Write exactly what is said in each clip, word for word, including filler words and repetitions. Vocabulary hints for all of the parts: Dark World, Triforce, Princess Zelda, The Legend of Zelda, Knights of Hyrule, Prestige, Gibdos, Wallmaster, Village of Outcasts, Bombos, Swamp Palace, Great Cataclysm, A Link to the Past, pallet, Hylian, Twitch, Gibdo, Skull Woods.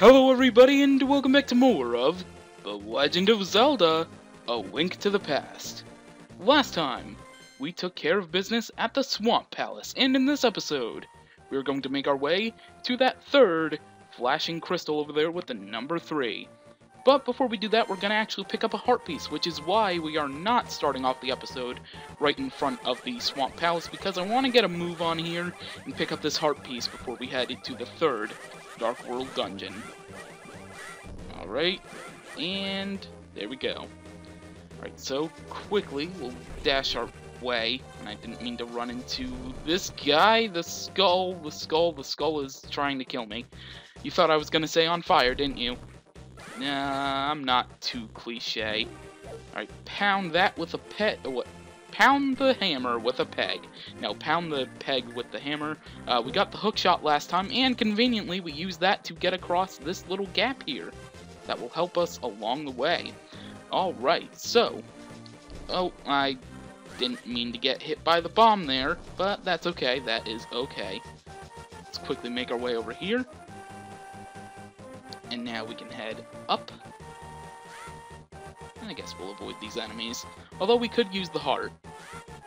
Hello everybody and welcome back to more of The Legend of Zelda, A Link to the Past. Last time, we took care of business at the Swamp Palace, and in this episode, we are going to make our way to that third flashing crystal over there with the number three. But before we do that, we're going to actually pick up a heart piece, which is why we are not starting off the episode right in front of the Swamp Palace, because I want to get a move on here and pick up this heart piece before we head to the third Dark World dungeon. Alright, and there we go. Alright, so quickly, we'll dash our way, and I didn't mean to run into this guy, the skull, the skull, the skull is trying to kill me. You thought I was going to say on fire, didn't you? Nah, I'm not too cliche. Alright, pound that with a pet. What? Pound the hammer with a peg. No, pound the peg with the hammer. Uh, we got the hookshot last time, and conveniently we used that to get across this little gap here. That will help us along the way. Alright, so... Oh, I didn't mean to get hit by the bomb there, but that's okay. That is okay. Let's quickly make our way over here. And now we can head up. And I guess we'll avoid these enemies. Although we could use the heart.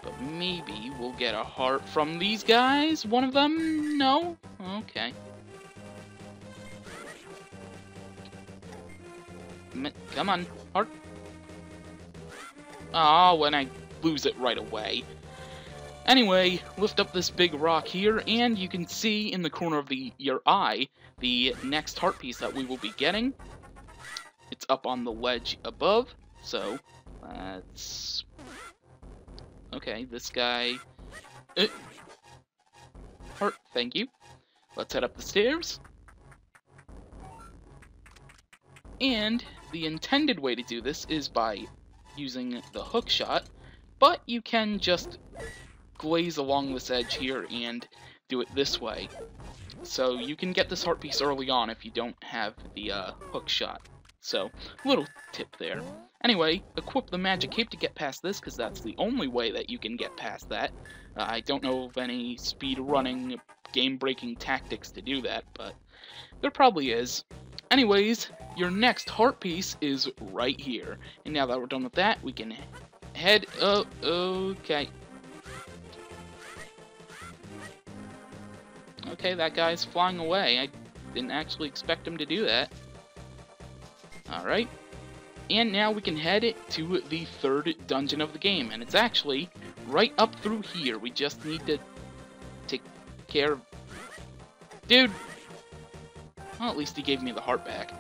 But maybe we'll get a heart from these guys? One of them? No? Okay. Come on, heart. Oh, and I lose it right away. Anyway, lift up this big rock here, and you can see in the corner of the your eye the next heart piece that we will be getting. It's up on the ledge above, so let's... Okay, this guy... Uh, heart, thank you. Let's head up the stairs. And the intended way to do this is by using the hook shot, but you can just... glaze along this edge here and do it this way. So you can get this heart piece early on if you don't have the uh, hook shot. So, little tip there. Anyway, equip the magic cape to get past this, because that's the only way that you can get past that. Uh, I don't know of any speedrunning, game-breaking tactics to do that, but there probably is. Anyways, your next heart piece is right here. And now that we're done with that, we can head... Oh, okay. Okay, that guy's flying away. I didn't actually expect him to do that. Alright. And now we can head to the third dungeon of the game. And it's actually right up through here. We just need to take care of... Dude! Well, at least he gave me the heart back.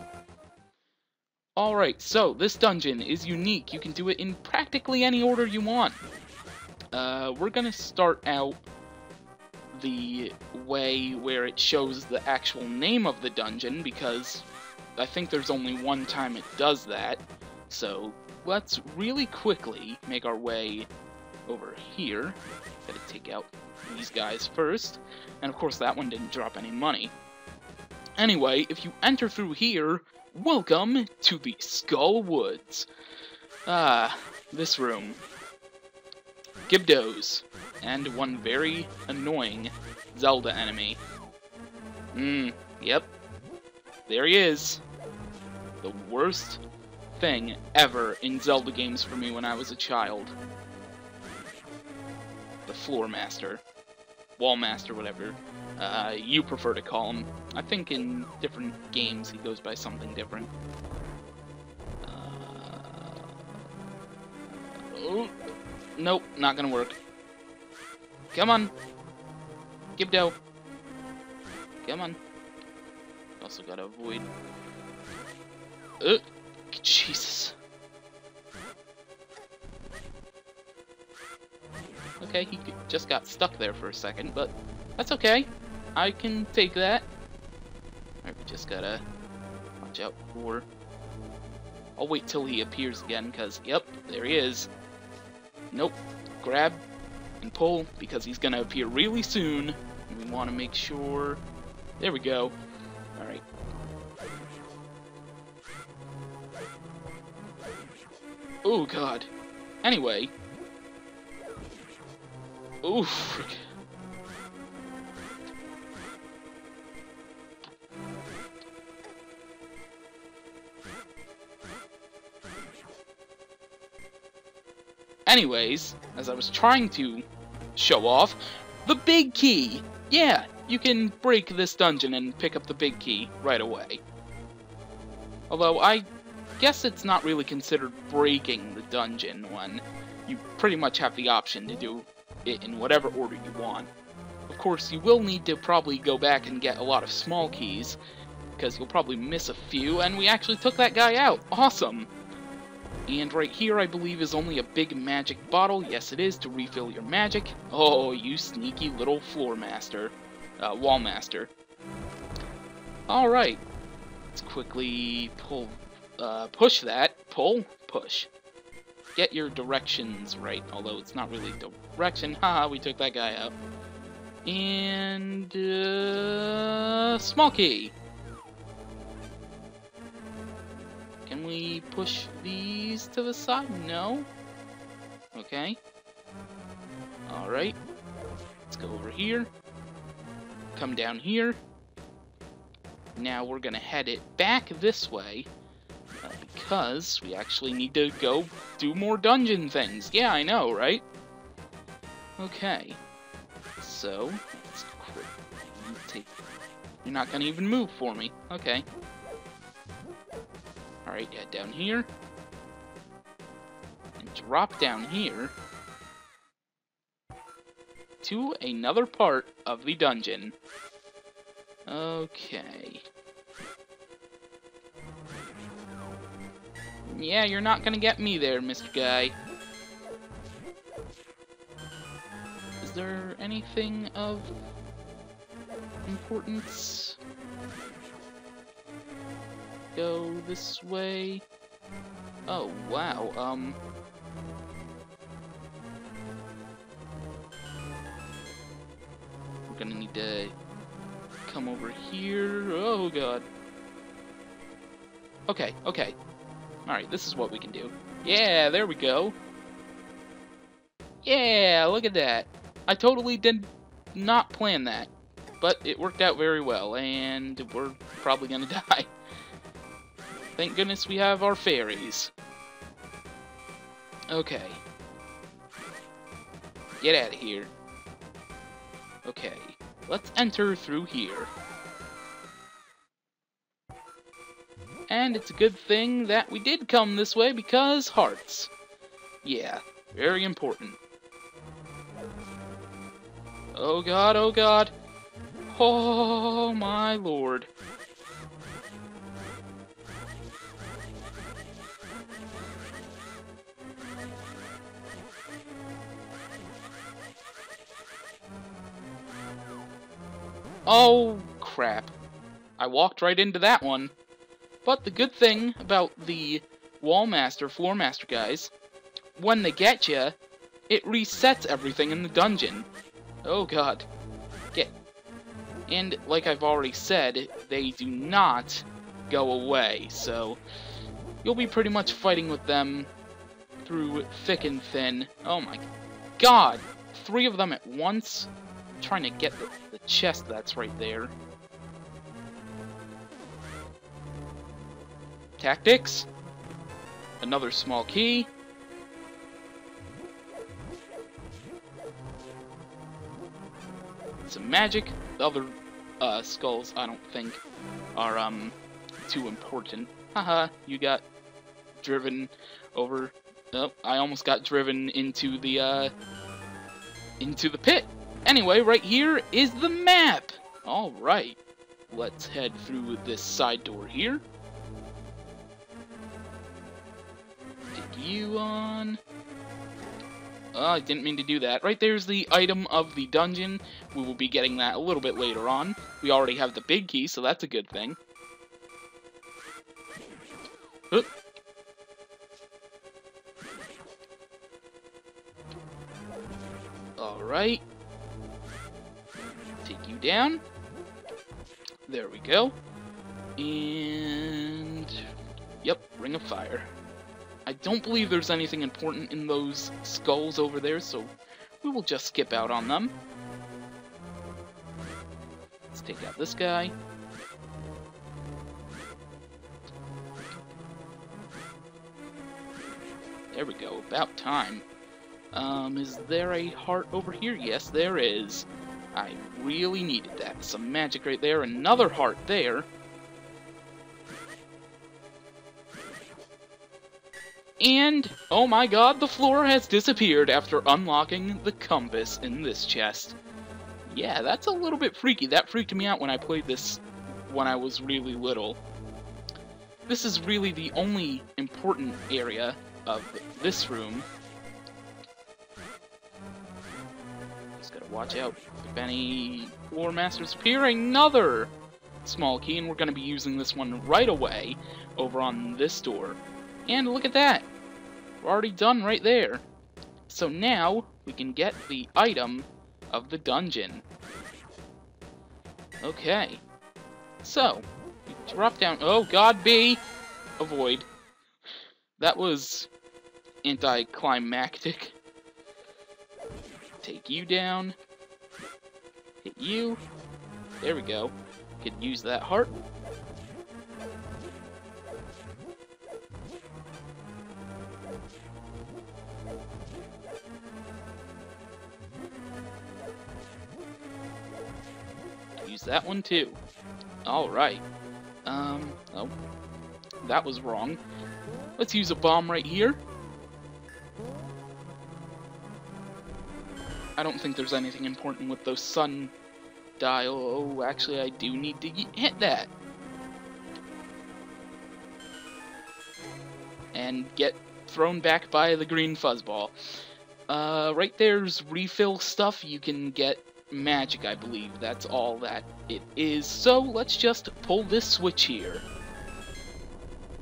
Alright, so this dungeon is unique. You can do it in practically any order you want. Uh, we're gonna start out... the way where it shows the actual name of the dungeon, because I think there's only one time it does that. So let's really quickly make our way over here. Gotta take out these guys first. And of course that one didn't drop any money. Anyway, if you enter through here, welcome to the Skull Woods. Ah, this room. Gibdos, and one very annoying Zelda enemy. Mmm, yep. There he is. The worst thing ever in Zelda games for me when I was a child. The Floormaster. Wallmaster, whatever uh, you prefer to call him. I think in different games he goes by something different. Uh... Oh. Nope, not gonna work. Come on. Gibdo. Come on. Also gotta avoid... Ugh. Jesus. Okay, he just got stuck there for a second, but that's okay. I can take that. Alright, we just gotta watch out for... I'll wait till he appears again, because, yep, there he is. Nope. Grab and pull, because he's going to appear really soon. And we want to make sure... There we go. Alright. Oh, God. Anyway. Oh, frick. Anyways, as I was trying to show off, the big key! Yeah, you can break this dungeon and pick up the big key right away. Although, I guess it's not really considered breaking the dungeon when you pretty much have the option to do it in whatever order you want. Of course, you will need to probably go back and get a lot of small keys, because you'll probably miss a few, and we actually took that guy out! Awesome! And right here, I believe, is only a big magic bottle. Yes, it is, to refill your magic. Oh, you sneaky little Floormaster. Uh, Wallmaster. Alright. Let's quickly pull... Uh, push that. Pull. Push. Get your directions right, although it's not really direction. Haha, we took that guy out. And... Uh, small key. Can we push these to the side? No? Okay. Alright. Let's go over here. Come down here. Now we're gonna head it back this way, uh, because we actually need to go do more dungeon things. Yeah, I know, right? Okay. So, let's quickly take... You're not gonna even move for me. Okay. Alright, yeah, down here. And drop down here. To another part of the dungeon. Okay. Yeah, you're not gonna get me there, Mister Guy. Is there anything of importance? Go this way. Oh, wow, um... we're gonna need to come over here. Oh, God. Okay, okay. Alright, this is what we can do. Yeah, there we go. Yeah, look at that. I totally did not plan that, but it worked out very well, and we're probably gonna die. Thank goodness we have our fairies. Okay. Get out of here. Okay. Let's enter through here. And it's a good thing that we did come this way because hearts. Yeah. Very important. Oh god, oh god. Oh my lord. Oh, crap. I walked right into that one. But the good thing about the Wallmaster, Floormaster guys, when they get you, it resets everything in the dungeon. Oh, God. Get. And, like I've already said, they do not go away, so you'll be pretty much fighting with them through thick and thin. Oh, my God. Three of them at once? Trying to get the, the chest that's right there. Tactics. Another small key. Some magic. The other uh, skulls, I don't think, are um too important. Haha, you got driven over... Oh, I almost got driven into the, uh... into the pit! Anyway, right here is the map! Alright, let's head through this side door here. Take you on... Oh, I didn't mean to do that. Right there's the item of the dungeon. We will be getting that a little bit later on. We already have the big key, so that's a good thing. Oop. Alright. Down. There we go. And... Yep, Ring of Fire. I don't believe there's anything important in those skulls over there, so we will just skip out on them. Let's take out this guy. There we go, about time. Um, is there a heart over here? Yes, there is. I really needed that. Some magic right there. Another heart there. And, oh my god, the floor has disappeared after unlocking the compass in this chest. Yeah, that's a little bit freaky. That freaked me out when I played this when I was really little. This is really the only important area of this room. Just gotta watch out if any Floormasters appear. Another small key, and we're gonna be using this one right away over on this door. And look at that! We're already done right there. So now we can get the item of the dungeon. Okay. So, we drop down. Oh god, B! Avoid. That was anticlimactic. Take you down. Hit you. There we go. Could use that heart. Use that one too. Alright. Um, oh. That was wrong. Let's use a bomb right here. I don't think there's anything important with those sun dial. Oh, actually, I do need to hit that. And get thrown back by the green fuzzball. Uh, right there's refill stuff. You can get magic, I believe. That's all that it is. So let's just pull this switch here.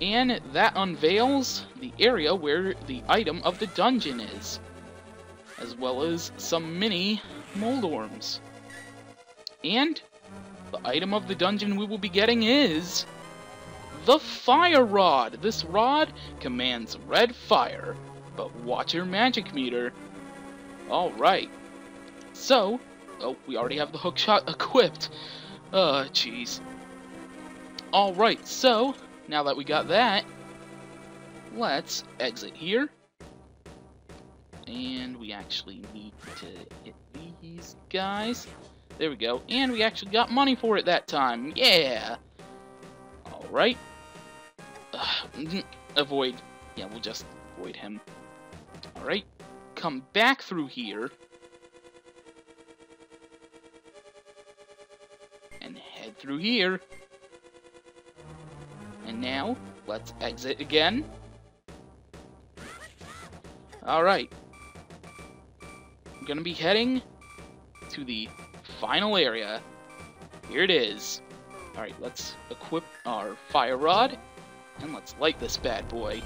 And that unveils the area where the item of the dungeon is, as well as some mini moldworms. And the item of the dungeon we will be getting is the fire rod. This rod commands red fire, but watch your magic meter. Alright. So, oh, we already have the hookshot equipped. Uh, jeez. Alright, so now that we got that, let's exit here. And we actually need to hit these guys. There we go. And we actually got money for it that time. Yeah! Alright. Uh, avoid. Yeah, we'll just avoid him. Alright. Come back through here. And head through here. And now, let's exit again. Alright. I'm gonna be heading to the final area. Here it is. Alright, let's equip our fire rod. And let's light this bad boy.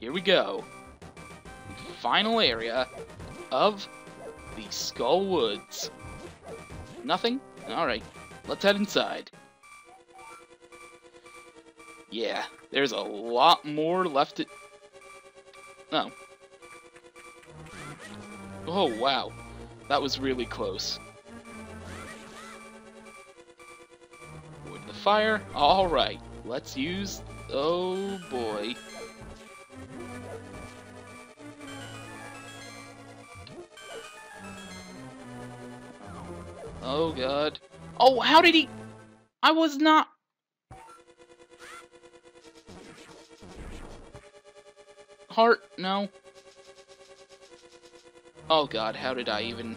Here we go. The final area of the Skull Woods. Nothing? Alright, let's head inside. Yeah, there's a lot more left to... Oh. Oh, wow. That was really close. Avoid the fire. Alright, let's use... Oh, boy. Oh, God. Oh, how did he... I was not... Heart? No. Oh god, how did I even...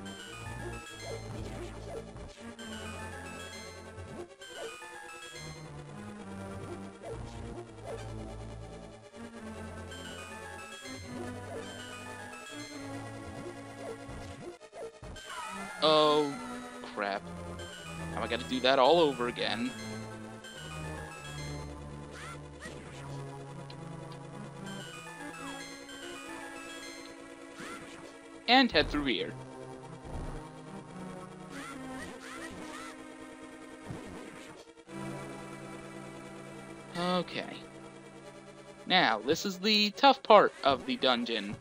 Oh, crap. Now I gotta do that all over again. And head through here. Okay. Now, this is the tough part of the dungeon.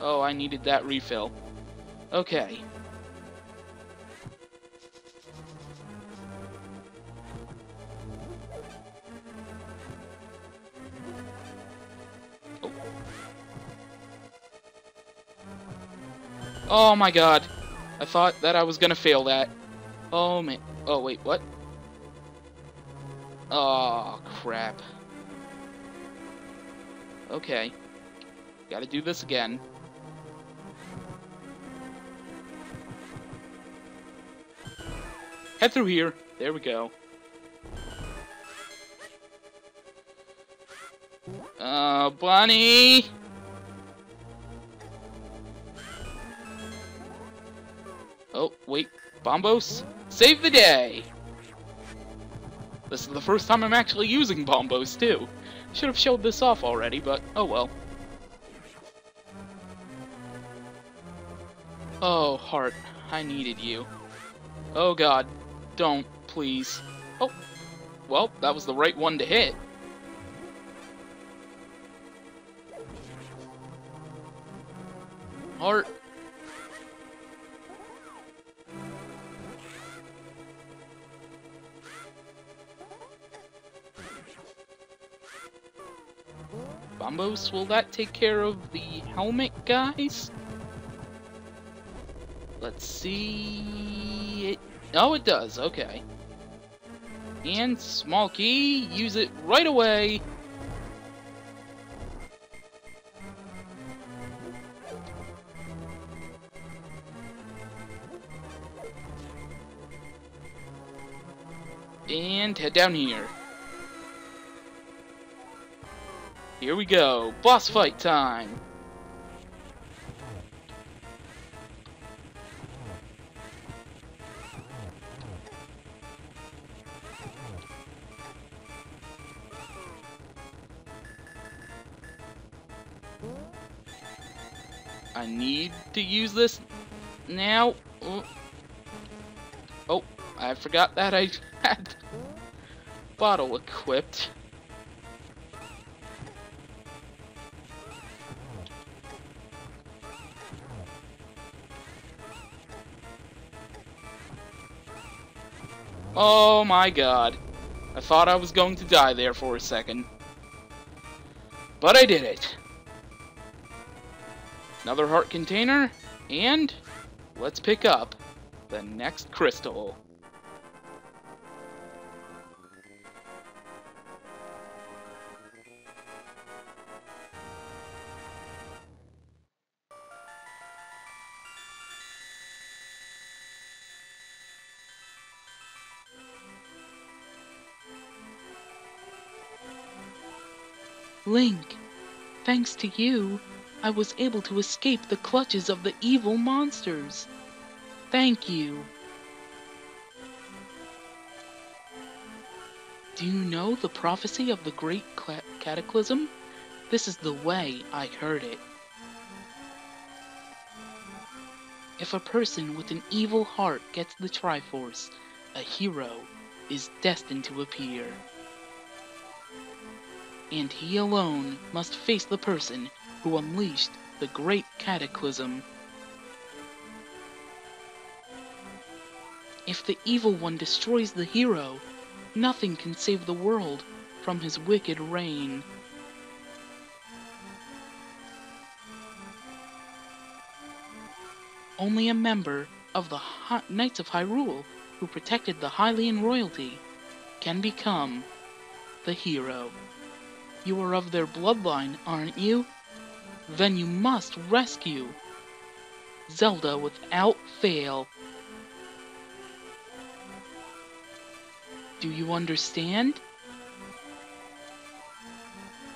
Oh, I needed that refill. Okay. Oh my god. I thought that I was gonna fail that. Oh man. Oh wait, what? Oh crap. Okay. Gotta do this again. Head through here. There we go. Uh, bunny! Oh, wait. Bombos? Save the day! This is the first time I'm actually using Bombos, too. Should have showed this off already, but oh well. Oh, heart. I needed you. Oh god. Don't, please. Oh. Well, that was the right one to hit. Heart. Bombos, will that take care of the helmet guys? Let's see... It... Oh, it does, okay. And small key, use it right away! And head down here. Here we go, boss fight time! I need to use this now. Oh, oh I forgot that I had the bottle equipped. Oh my god. I thought I was going to die there for a second. But I did it. Another heart container, and let's pick up the next crystal. Link, thanks to you, I was able to escape the clutches of the evil monsters. Thank you. Do you know the prophecy of the Great Cataclysm? This is the way I heard it. If a person with an evil heart gets the Triforce, a hero is destined to appear. And he alone must face the person who unleashed the Great Cataclysm. If the evil one destroys the hero, nothing can save the world from his wicked reign. Only a member of the Hi- Knights of Hyrule who protected the Hylian royalty can become the hero. You are of their bloodline, aren't you? Then you must rescue Zelda without fail. Do you understand?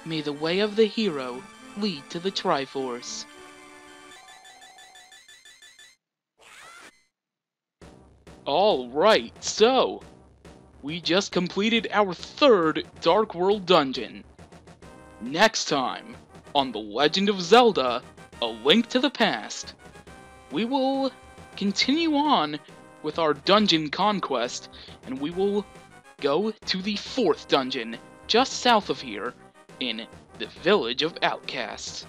May the way of the hero lead to the Triforce. Alright, so we just completed our third Dark World dungeon. Next time on The Legend of Zelda, A Link to the Past, we will continue on with our dungeon conquest, and we will go to the fourth dungeon, just south of here, in the Village of Outcasts.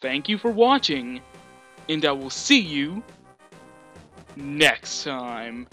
Thank you for watching, and I will see you next time.